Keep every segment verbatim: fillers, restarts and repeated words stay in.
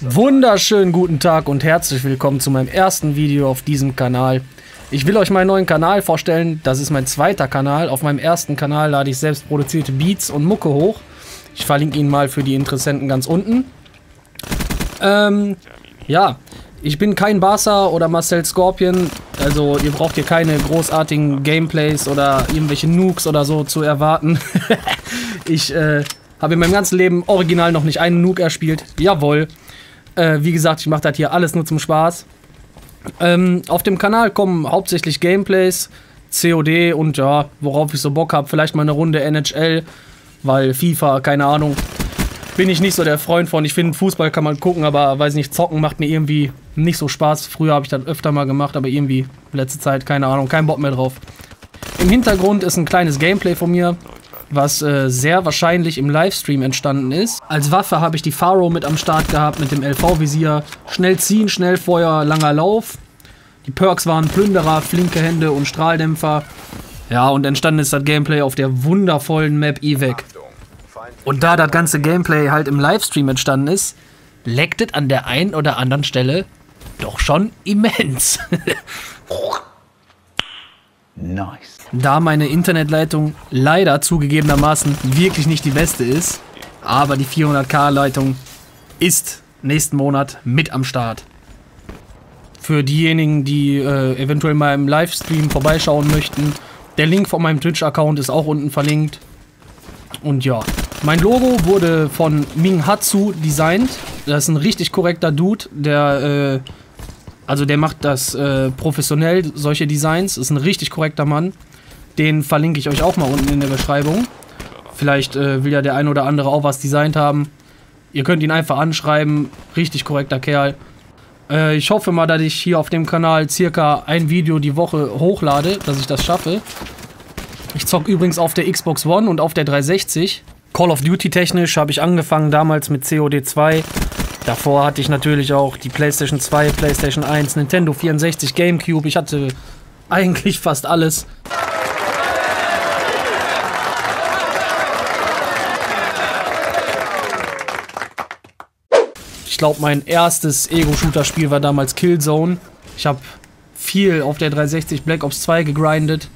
Wunderschönen guten Tag und herzlich willkommen zu meinem ersten Video auf diesem Kanal. Ich will euch meinen neuen Kanal vorstellen. Das ist mein zweiter Kanal. Auf meinem ersten Kanal lade ich selbst produzierte Beats und Mucke hoch. Ich verlinke ihn mal für die Interessenten ganz unten. Ähm, ja, ich bin kein Barca oder Marcel Scorpion. Also ihr braucht hier keine großartigen Gameplays oder irgendwelche Nukes oder so zu erwarten. Ich äh, habe in meinem ganzen Leben original noch nicht einen Nuke erspielt. Jawohl. Äh, wie gesagt, ich mache das hier alles nur zum Spaß. Ähm, auf dem Kanal kommen hauptsächlich Gameplays, C O D und ja, worauf ich so Bock habe, vielleicht mal eine Runde N H L, weil FIFA, keine Ahnung, bin ich nicht so der Freund von. Ich finde, Fußball kann man gucken, aber weiß nicht, zocken macht mir irgendwie nicht so Spaß. Früher habe ich das öfter mal gemacht, aber irgendwie letzte Zeit, keine Ahnung, kein Bock mehr drauf. Im Hintergrund ist ein kleines Gameplay von mir, was äh, sehr wahrscheinlich im Livestream entstanden ist. Als Waffe habe ich die Pharo mit am Start gehabt, mit dem L V-Visier. Schnell ziehen, schnell Feuer, langer Lauf. Die Perks waren Plünderer, flinke Hände und Strahldämpfer. Ja, und entstanden ist das Gameplay auf der wundervollen Map Evac. Und da das ganze Gameplay halt im Livestream entstanden ist, lecktet an der einen oder anderen Stelle doch schon immens. Nice. Da meine Internetleitung leider zugegebenermaßen wirklich nicht die beste ist, aber die vierhundert K Leitung ist nächsten Monat mit am Start. Für diejenigen, die äh, eventuell mal im Livestream vorbeischauen möchten, der Link von meinem Twitch-Account ist auch unten verlinkt. Und ja, mein Logo wurde von Ming Hatsu designt. Das ist ein richtig korrekter Dude, der... Äh, Also der macht das äh, professionell, solche Designs. Ist ein richtig korrekter Mann. Den verlinke ich euch auch mal unten in der Beschreibung. Vielleicht äh, will ja der ein oder andere auch was designt haben. Ihr könnt ihn einfach anschreiben. Richtig korrekter Kerl. Äh, ich hoffe mal, dass ich hier auf dem Kanal circa ein Video die Woche hochlade, dass ich das schaffe. Ich zocke übrigens auf der Xbox One und auf der drei sechzig. Call of Duty technisch habe ich angefangen damals mit C O D zwei. Davor hatte ich natürlich auch die PlayStation zwei, PlayStation eins, Nintendo vierundsechzig, Gamecube. Ich hatte eigentlich fast alles. Ich glaube, mein erstes Ego-Shooter-Spiel war damals Killzone. Ich habe viel auf der drei sechzig Black Ops zwei gegrindet.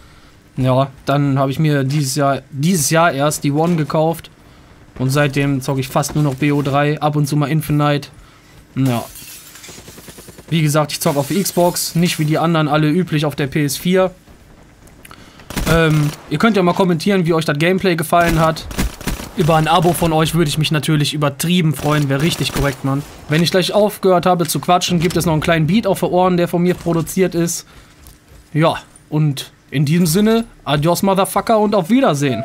Ja, dann habe ich mir dieses Jahr, dieses Jahr erst die One gekauft. Und seitdem zocke ich fast nur noch B O drei, ab und zu mal Infinite. Ja. Wie gesagt, ich zocke auf die Xbox, nicht wie die anderen alle üblich auf der P S vier. Ähm, ihr könnt ja mal kommentieren, wie euch das Gameplay gefallen hat. Über ein Abo von euch würde ich mich natürlich übertrieben freuen, wäre richtig korrekt, Mann. Wenn ich gleich aufgehört habe zu quatschen, gibt es noch einen kleinen Beat auf den Ohren, der von mir produziert ist. Ja, und in diesem Sinne, adios Motherfucker und auf Wiedersehen.